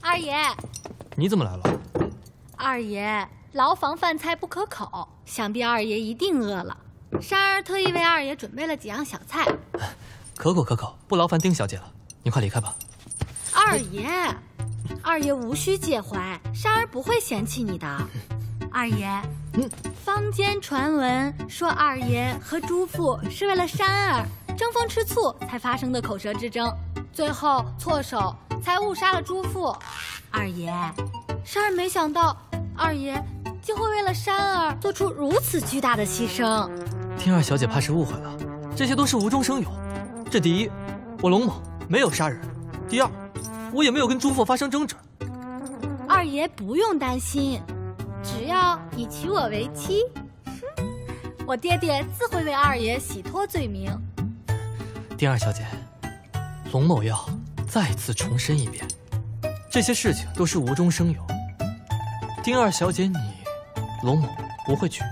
二爷，你怎么来了？二爷，牢房饭菜不可口，想必二爷一定饿了。珊儿特意为二爷准备了几样小菜，可口可口，不劳烦丁小姐了。你快离开吧。二爷，二爷无需介怀，珊儿不会嫌弃你的。二爷，坊间传闻说二爷和朱父是为了珊儿争风吃醋才发生的口舌之争，最后错手。 才误杀了朱父，二爷，珊儿没想到二爷竟会为了珊儿做出如此巨大的牺牲。听二小姐怕是误会了，这些都是无中生有。这第一，我龙某没有杀人；第二，我也没有跟朱父发生争执。二爷不用担心，只要你娶我为妻，我爹爹自会为二爷洗脱罪名。丁二小姐，龙某要。 再次重申一遍，这些事情都是无中生有。丁二小姐你，龙某不会娶，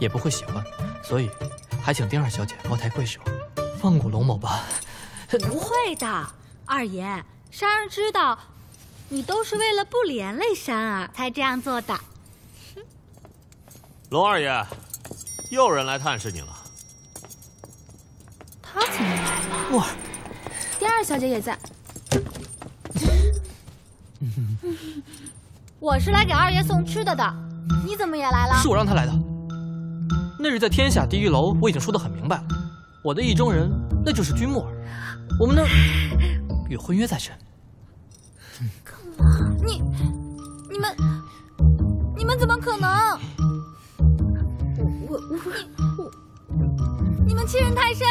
也不会喜欢，所以还请丁二小姐高抬贵手，放过龙某吧。不会的，二爷，珊儿知道，你都是为了不连累珊儿才这样做的。龙二爷，又有人来探视你了。他怎么来了？木耳，丁二小姐也在。 我是来给二爷送吃的的，你怎么也来了？是我让他来的。那日在天下第一楼，我已经说得很明白了，我的意中人那就是君莫尔，我们呢有婚约在身。干嘛？你们怎么可能？你们欺人太甚！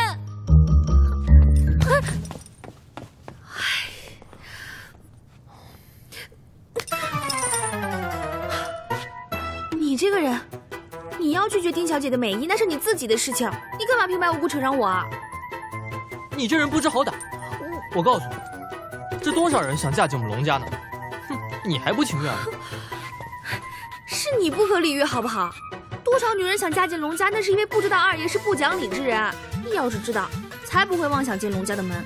你这个人，你要拒绝丁小姐的美意，那是你自己的事情，你干嘛平白无故扯上我啊？你这人不知好歹！我告诉你，这多少人想嫁进我们龙家呢？哼，你还不情愿？是你不可理喻，好不好？多少女人想嫁进龙家，那是因为不知道二爷是不讲理之人。你要是知道，才不会妄想进龙家的门。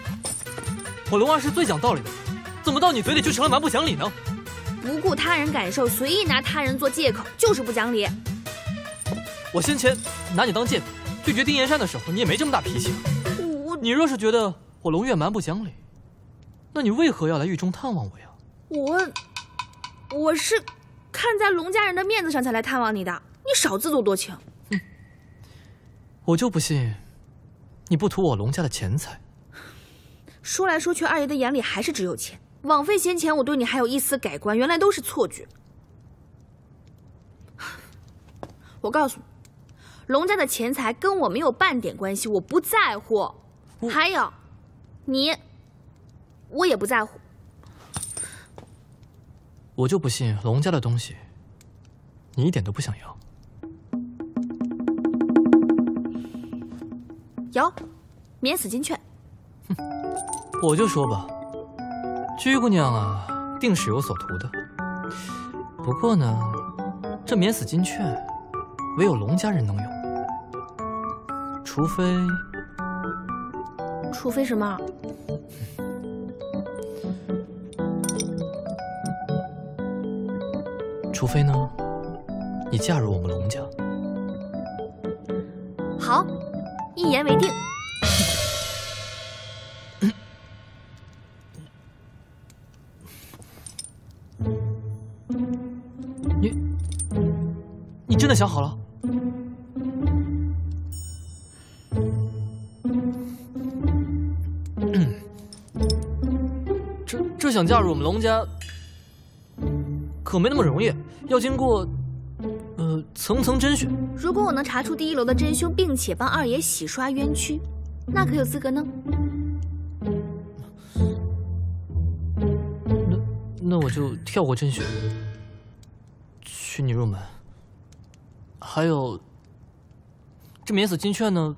我龙二是最讲道理的，怎么到你嘴里就成了蛮不讲理呢？ 不顾他人感受，随意拿他人做借口，就是不讲理。我先前拿你当借口拒绝丁岩山的时候，你也没这么大脾气。你若是觉得我龙月蛮不讲理，那你为何要来狱中探望我呀？我是看在龙家人的面子上才来探望你的，你少自作多情。我就不信你不图我龙家的钱财。说来说去，二爷的眼里还是只有钱。 枉费先前我对你还有一丝改观，原来都是错觉。我告诉你，龙家的钱财跟我没有半点关系，我不在乎。还有，你，我也不在乎。我就不信龙家的东西，你一点都不想要。有，免死金券。哼，我就说吧。 鞠姑娘啊，定是有所图的。不过呢，这免死金券唯有龙家人能用，除非什么？除非呢，你嫁入我们龙家。好，一言为定。 真的想好了？这想嫁入我们龙家，可没那么容易，要经过层层甄选。如果我能查出第一楼的真凶，并且帮二爷洗刷冤屈，那可有资格呢？那我就跳过甄选，娶你入门。 还有，这免死金券呢，